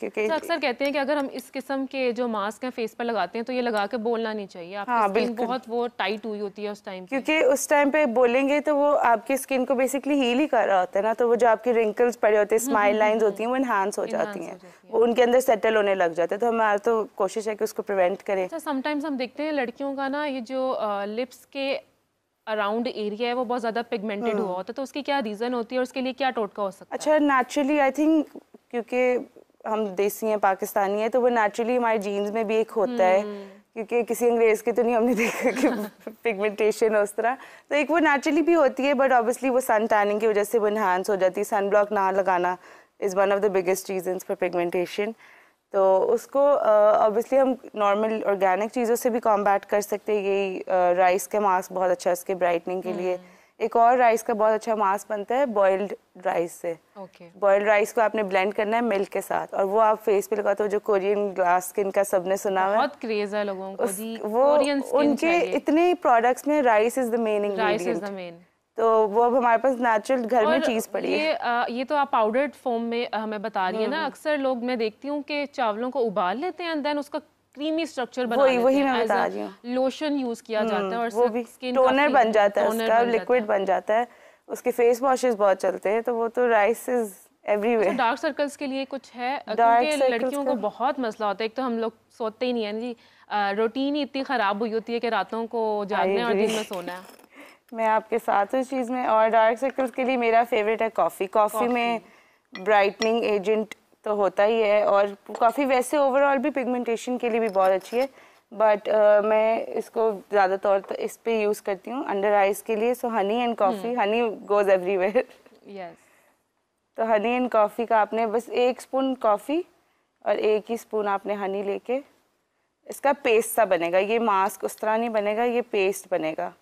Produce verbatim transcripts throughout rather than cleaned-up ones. क्योंकि अक्सर कहते हैं कि अगर हम इस किस्म के जो मास्क हैं फेस पर लगाते हैं तो ये लगा के बोलना नहीं चाहिए। आपकी हाँ, स्किन बहुत वो टाइट हुई होती है उस टाइम, क्योंकि उस टाइम पे बोलेंगे तो वो आपकी स्किन को बेसिकली हील ही कर रहा होता है ना, तो वो जो आपकी रिंकल्स पड़े होते हैं, स्माइल लाइंस होती हैं, वो इनहांस हो जाती हैं, वो उनके अंदर सेटल होने लग जाते हैं। तो हमारा तो कोशिश है कि उसको प्रिवेंट करें। समटाइम्स हम देखते हैं लड़कियों का ना ये जो लिप्स के अराउंड एरिया है वो बहुत ज़्यादा पिगमेंटेड हुआ होता है, तो उसकी क्या रीज़न होती है और उसके लिए क्या टोटका हो सकता है? अच्छा, नेचुरली आई थिंक क्योंकि हम देसी हैं, पाकिस्तानी हैं, तो वो नेचुरली हमारे जीन्स में भी एक होता है, क्योंकि किसी अंग्रेज़ के तो नहीं हमने देखा कि पिगमेंटेशन हो उस तरह, तो एक वो नेचुरली भी होती है, बट ऑब्वियसली वो सन टैनिंग की वजह से वो इन्हांस हो जाती है। सन ब्लॉक ना लगाना is one of the biggest reasons for pigmentation. तो उसको ऑब्वियसली uh, हम नॉर्मल ऑर्गेनिक चीज़ों से भी कॉम्बैट कर सकते हैं। यही राइस का मास्क बहुत अच्छा है इसके ब्राइटनिंग के लिए। एक और राइस का बहुत अच्छा मास्क बनता है बॉइल्ड राइस से। बॉइल्ड राइस को आपने ब्लेंड करना है मिल्क के साथ और वो आप फेस पे लगाते हो। जो कोरियन ग्लास स्किन का सबने सुना हुआ है, बहुत क्रेज है लोगों को जी, वो उनके इतने प्रोडक्ट्स में rice is the main ingredient. तो वो अब हमारे पास नेचुरल घर में चीज़ पड़ी है। ये आ, ये तो आप पाउडर्ड फॉर्म में हमें बता रही है ना। अक्सर लोग मैं देखती हूँ कि चावलों को उबाल लेते हैं एंड देन उसका क्रीमी स्ट्रक्चर बना वही, वही मैं बता रही हूँ। लोशन यूज किया जाता है और वो भी टोनर बन जाता है, उसका लिक्विड बन जाता है, उसके फेस वॉशेस बहुत चलते हैं। तो वो तो राइस इज एवरीवेयर। तो डार्क सर्कल्स के लिए कुछ है? क्योंकि लड़कियों को बहुत मसला होता है। एक तो हम लोग सोते ही नहीं है जी, रूटीन ही इतनी खराब हुई होती है कि रातों को जागना और दिन में सोना है। मैं आपके साथ उस चीज़ में। और डार्क सर्कल्स के लिए मेरा फेवरेट है कॉफ़ी। कॉफ़ी में ब्राइटनिंग एजेंट तो होता ही है और कॉफ़ी वैसे ओवरऑल भी पिगमेंटेशन के लिए भी बहुत अच्छी है, बट uh, मैं इसको ज़्यादा तौर पर इस पे यूज़ करती हूँ अंडर आइज़ के लिए। So honey and coffee, honey goes everywhere. Yes, तो हनी एंड कॉफ़ी का आपने बस एक स्पून कॉफ़ी और एक ही स्पून आपने हनी लेके इसका पेस्ट सा बनेगा। ये मास्क उस तरह नहीं बनेगा, ये पेस्ट बनेगा।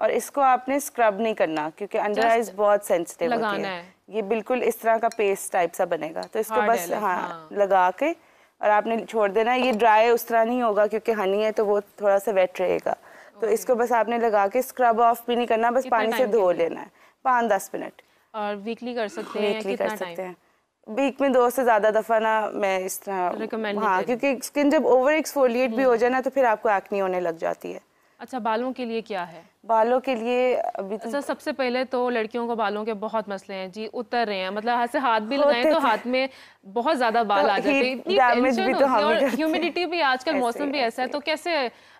और इसको आपने स्क्रब नहीं करना क्योंकि अंडर आइज बहुत सेंसिटिव होती है। ये बिल्कुल इस तरह का पेस्ट टाइप सा बनेगा, तो इसको बस हाँ, हाँ लगा के और आपने छोड़ देना। ये ड्राई उस तरह नहीं होगा क्योंकि हनी है तो वो थोड़ा सा वेट रहेगा। तो इसको बस आपने लगा के स्क्रब ऑफ भी नहीं करना, बस पानी से धो लेना है। पाँच दस मिनट और वीकली कर सकते हैं। वीकली कर सकते हैं, वीक में दो से ज़्यादा दफ़ा ना मैं इस तरह। हाँ, क्योंकि स्किन जब ओवर एक्सफोलिएट भी हो जाए ना तो फिर आपको एक्ने होने लग जाती है। अच्छा, बालों के लिए क्या है? बालों के लिए अभी तो अच्छा, सबसे पहले तो लड़कियों को बालों के बहुत मसले हैं जी, उतर रहे हैं। मतलब हाथ से हाथ भी लगाएं तो हाथ में बहुत ज्यादा बाल तो आ जाते हैं। डैमेज भी तो हम और ह्यूमिडिटी भी, आजकल मौसम भी ऐसा है, तो कैसे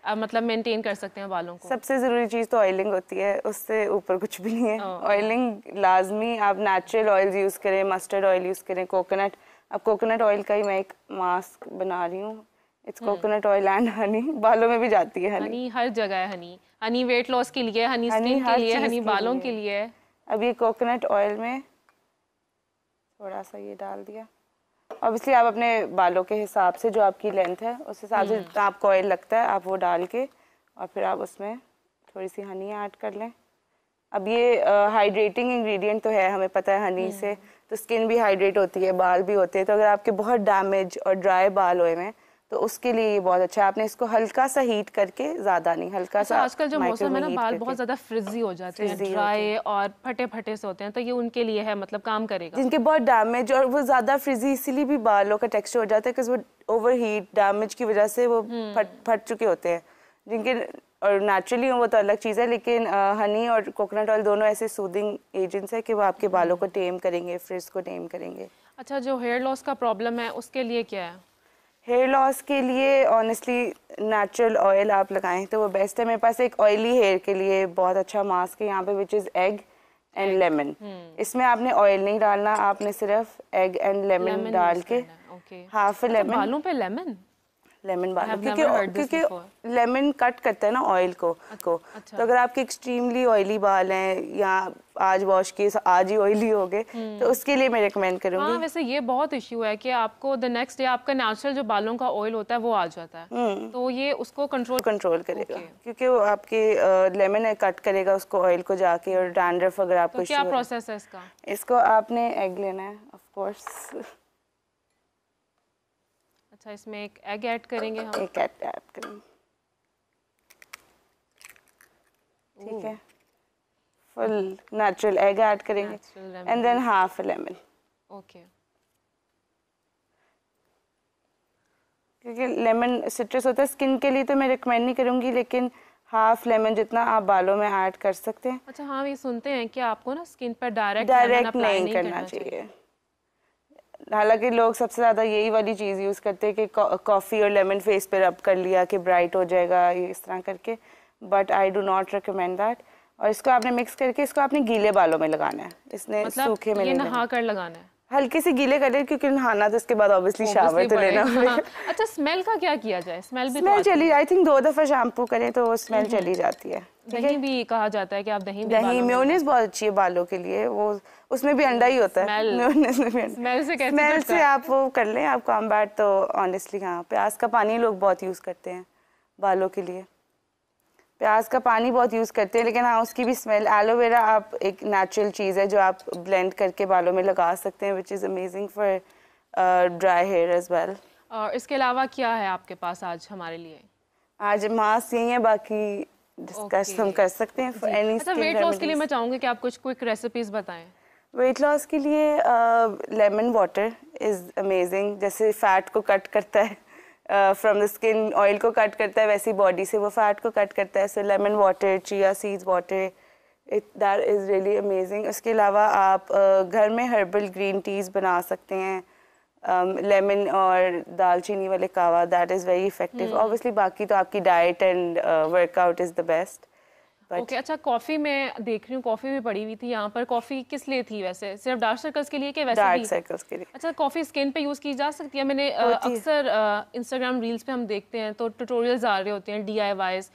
आ, मतलब मेंटेन कर सकते हैं बालों को? सबसे जरूरी चीज़ तो ऑयलिंग होती है, उससे ऊपर कुछ भी नहीं है। ऑयलिंग लाजमी, आप नेचुरल ऑयल यूज़ करें, मस्टर्ड ऑयल यूज़ करें, कोकोनट। अब कोकोनट ऑयल का ही मैं एक मास्क बना रही हूँ। It's coconut oil and honey. बालों में भी जाती है हनी, हनी हर जगह है हनी। हनी वेट लॉस के लिए, हनी स्किन के लिए, हनी बालों के लिए। अब ये कोकोनट ऑयल में थोड़ा सा ये डाल दिया। ऑब्वियसली आप अपने बालों के हिसाब से, जो आपकी लेंथ है उस हिसाब से जितना आपको ऑयल लगता है आप वो डाल के और फिर आप उसमें थोड़ी सी हनी ऐड कर लें। अब ये हाइड्रेटिंग uh, इंग्रेडिएंट तो है, हमें पता है हनी से तो स्किन भी हाइड्रेट होती है, बाल भी होते हैं। तो अगर आपके बहुत डैमेज और ड्राई बाल हुए हैं तो उसके लिए ये बहुत अच्छा है। आपने इसको हल्का सा हीट करके, ज़्यादा नहीं, हल्का अच्छा, सा। आजकल जो मौसम है ना, बाल बहुत ज़्यादा फ्रिजी हो जाते हैं, ड्राई और फटे फटे से होते हैं, तो ये उनके लिए है, मतलब काम करेगा। जिनके बहुत डैमेज और वो ज़्यादा फ्रिजी इसीलिए भी बालों का टेक्सचर हो जाता है कि वो ओवर हीट डैमेज की वजह से वो फट फट चुके होते हैं। जिनके और नेचुरली वो तो अलग चीज़ है, लेकिन हनी और कोकोनट ऑयल दोनों ऐसे सूदिंग एजेंट्स हैं कि वो आपके बालों को टेम करेंगे, फ्रिज को टेम करेंगे। अच्छा, जो हेयर लॉस का प्रॉब्लम है उसके लिए क्या है? हेयर लॉस के लिए ऑनेस्टली नेचुरल ऑयल आप लगाएं तो वो बेस्ट है। मेरे पास एक ऑयली हेयर के लिए बहुत अच्छा मास्क है यहाँ पे, which is egg and lemon. इसमें आपने ऑयल नहीं डालना, आपने सिर्फ एग एंड लेमन डाल के हाफ लेमन। बालों पे लेमन लेमन बालों, क्योंकि क्योंकि लेमन कट करता है ना ऑयल को को अच्छा। तो अगर आपके एक्सट्रीमली ऑयली बाल हैं या आज वॉश किए आज ही ऑयली हो गए तो उसके लिए मैं रिकमेंड करूँगी। हाँ, वैसे ये बहुत इश्यू है कि आपको द नेक्स्ट डे आपका नेचुरल जो बालों का ऑयल होता है वो आ जाता है, तो ये उसको कंट्रोल कंट्रोल करेगा क्योंकि वो आपके लेमन कट करेगा उसको, ऑयल को जाके। और डैंड्रफ अगर आपको, क्या प्रोसेस है इसका? इसको आपने एग लेना है ऑफ कोर्स। अच्छा, इसमें एक एग ऐड करेंगे हम। एक एग ऐड करेंगे, ठीक है, फुल नेचुरल एग ऐड करेंगे and then half lemon. Okay, क्योंकि लेमन सिट्रस होता है। स्किन के लिए तो मैं रिकमेंड नहीं करूँगी, लेकिन हाफ लेमन जितना आप बालों में ऐड कर सकते हैं। अच्छा हाँ, ये सुनते हैं कि आपको ना स्किन पर डायरेक्ट डायरेक्ट नहीं करना चाहिए। हालांकि लोग सबसे ज़्यादा यही वाली चीज़ यूज़ करते हैं कि कॉफ़ी और लेमन फेस पर रब कर लिया कि ब्राइट हो जाएगा, ये इस तरह करके, but I do not recommend that. और इसको आपने मिक्स करके इसको आपने गीले बालों में लगाना है, इसने सूखे में नहा कर लगाना है, हल्के से गीले कर ले, क्योंकि नहाना तो इसके बाद ऑब्वियसली शावर तो लेना है। हाँ। अच्छा स्मेल का क्या किया जाए? स्मेल भी स्मेल तो चली, आई थिंक दो दफ़ा शैम्पू करें तो वो स्मेल चली जाती है। दही भी कहा जाता है कि आप दही दही मेयोनीज बहुत अच्छी है बालों के लिए, वो उसमें भी अंडा ही होता है, मेयोनीज में भी स्मेल से कैसे स्मेल से आप वो कर लें आप कॉम्बैट। तो ऑनेस्टली हाँ, प्याज का पानी लोग बहुत यूज़ करते हैं बालों के लिए, प्याज का पानी बहुत यूज़ करते हैं, लेकिन हाँ उसकी भी स्मेल। एलोवेरा आप एक नेचुरल चीज़ है जो आप ब्लेंड करके बालों में लगा सकते हैं, which is amazing for dry hair as well. और इसके अलावा क्या है आपके पास आज हमारे लिए? आज मास्क यही है, बाकी डिस्कस okay. हम कर सकते हैं। अच्छा, वेट लॉस के लिए मैं चाहूँगी कि आप कुछ क्विक रेसिपीज़ बताएं। वेट लॉस के लिए लेमन वाटर इज़ अमेजिंग, जैसे फ़ैट को कट करता है फ्रॉम द स्किन, ऑयल को कट करता है, वैसे ही बॉडी से वो फैट को कट करता है। So lemon water, chia seeds water, it that is really amazing. उसके अलावा आप uh, घर में हर्बल ग्रीन टीज़ बना सकते हैं, लेमन um, और दालचीनी वाले कावा, that is very effective obviously. बाकी तो आपकी diet and workout is the best. Okay, अच्छा कॉफ़ी मैं देख रही हूँ, कॉफ़ी भी पड़ी हुई थी यहाँ पर। कॉफ़ी किस लिए थी वैसे? सिर्फ डार्क सर्कल्स के लिए? वैसे डार्क सर्कल्स के लिए। अच्छा, कॉफ़ी स्किन पे यूज़ की जा सकती है? मैंने अक्सर इंस्टाग्राम रील्स पे हम देखते हैं तो ट्यूटोरियल्स आ रहे होते हैं डी आई वाईज।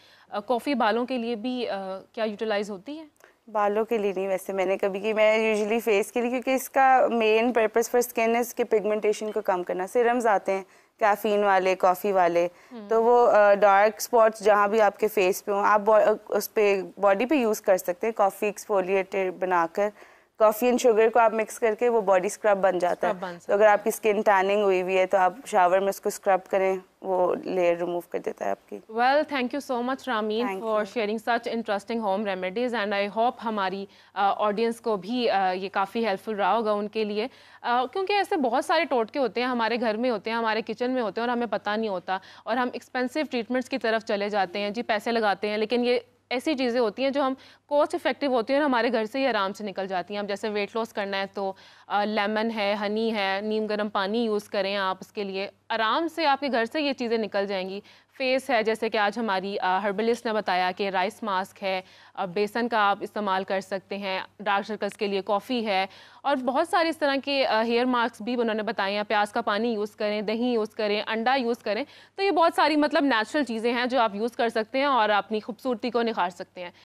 कॉफ़ी बालों के लिए भी uh, क्या यूटिलाइज होती है? बालों के लिए नहीं वैसे मैंने कभी की, मैं यूजली फेस के लिए, क्योंकि इसका मेन पर्पज़ फॉर स्किन है इसके पिगमेंटेशन को कम करना। सिरम्स आते हैं कैफीन वाले, कॉफ़ी वाले, तो वो डार्क स्पॉट्स जहाँ भी आपके फेस पे हों आप उस पर बॉडी पे यूज़ कर सकते हैं। कॉफ़ी एक्सफोलिएटर बनाकर कॉफ़ी एंड शुगर को आप मिक्स करके वो बॉडी स्क्रब बन जाता है। तो अगर आपकी स्किन टैनिंग हुई हुई है तो आप शावर में उसको स्क्रब करें, वो लेयर रिमूव कर देता है आपकी। Well, thank you so much Ramin for sharing such interesting home remedies, and I hope हमारी ऑडियंस uh, को भी uh, ये काफ़ी हेल्पफुल रहा होगा उनके लिए, uh, क्योंकि ऐसे बहुत सारे टोटके होते हैं हमारे घर में, होते हैं हमारे किचन में होते हैं और हमें पता नहीं होता, और हम एक्सपेंसिव ट्रीटमेंट्स की तरफ चले जाते हैं जी, पैसे लगाते हैं, लेकिन ये ऐसी चीज़ें होती हैं जो हम कॉस्ट इफेक्टिव होती हैं और हमारे घर से ही आराम से निकल जाती हैं। अब जैसे वेट लॉस करना है तो आ, लेमन है, हनी है, नीम गर्म पानी यूज़ करें आप उसके लिए, आराम से आपके घर से ये चीज़ें निकल जाएंगी। फेस है, जैसे कि आज हमारी आ, हर्बलिस्ट ने बताया कि राइस मास्क है, आ, बेसन का आप इस्तेमाल कर सकते हैं, डार्क सर्कल्स के लिए कॉफ़ी है, और बहुत सारे इस तरह के आ, हेयर मास्क भी उन्होंने बताए हैं। प्याज का पानी यूज़ करें, दही यूज़ करें, अंडा यूज़ करें, तो ये बहुत सारी मतलब नेचुरल चीज़ें हैं जो आप यूज़ कर सकते हैं और अपनी खूबसूरती को निखार सकते हैं।